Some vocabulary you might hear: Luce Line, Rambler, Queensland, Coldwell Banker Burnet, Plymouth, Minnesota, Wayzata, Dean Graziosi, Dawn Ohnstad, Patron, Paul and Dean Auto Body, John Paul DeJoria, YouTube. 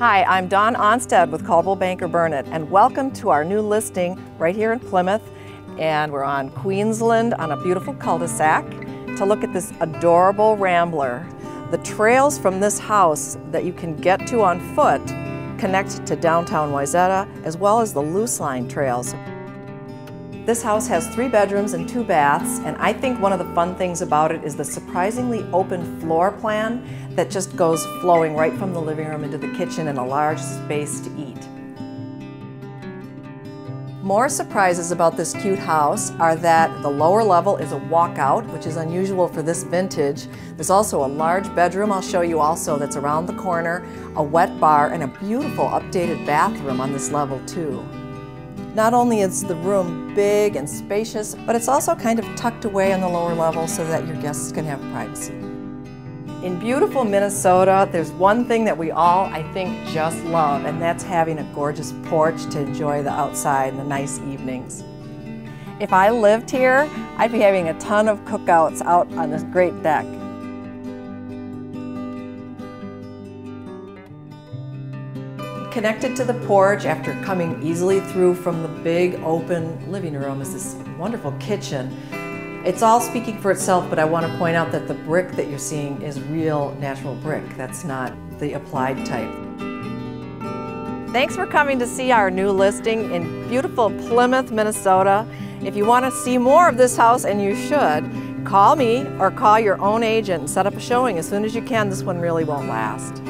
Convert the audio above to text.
Hi, I'm Dawn Ohnstad with Coldwell Banker Burnet, and welcome to our new listing right here in Plymouth. And we're on Queensland on a beautiful cul-de-sac to look at this adorable Rambler. The trails from this house that you can get to on foot connect to downtown Wayzata, as well as the Luce Line trails. This house has 3 bedrooms and 2 baths, and I think one of the fun things about it is the surprisingly open floor plan that just goes flowing right from the living room into the kitchen and a large space to eat. More surprises about this cute house are that the lower level is a walkout, which is unusual for this vintage. There's also a large bedroom I'll show you also that's around the corner, a wet bar, and a beautiful updated bathroom on this level too. Not only is the room big and spacious, but it's also kind of tucked away on the lower level so that your guests can have privacy. In beautiful Minnesota, there's one thing that we all, I think, just love, and that's having a gorgeous porch to enjoy the outside and the nice evenings. If I lived here, I'd be having a ton of cookouts out on this great deck. Connected to the porch after coming easily through from the big open living room is this wonderful kitchen. It's all speaking for itself, but I want to point out that the brick that you're seeing is real natural brick. That's not the applied type. Thanks for coming to see our new listing in beautiful Plymouth, Minnesota. If you want to see more of this house, and you should, call me or call your own agent and set up a showing as soon as you can. This one really won't last.